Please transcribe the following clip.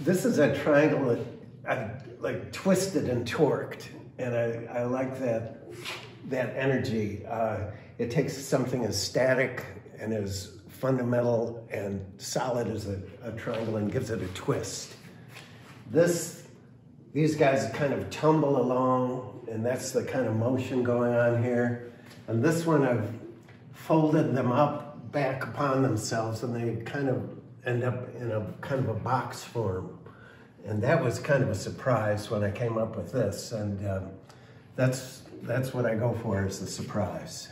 This is a triangle that I've like twisted and torqued, and I like that energy. It takes something as static and as fundamental and solid as a triangle and gives it a twist. These guys kind of tumble along, and that's the kind of motion going on here. And this one, I've folded them up back upon themselves, and they kind of end up in a kind of a box form. And that was kind of a surprise when I came up with this. And that's what I go for, is the surprise.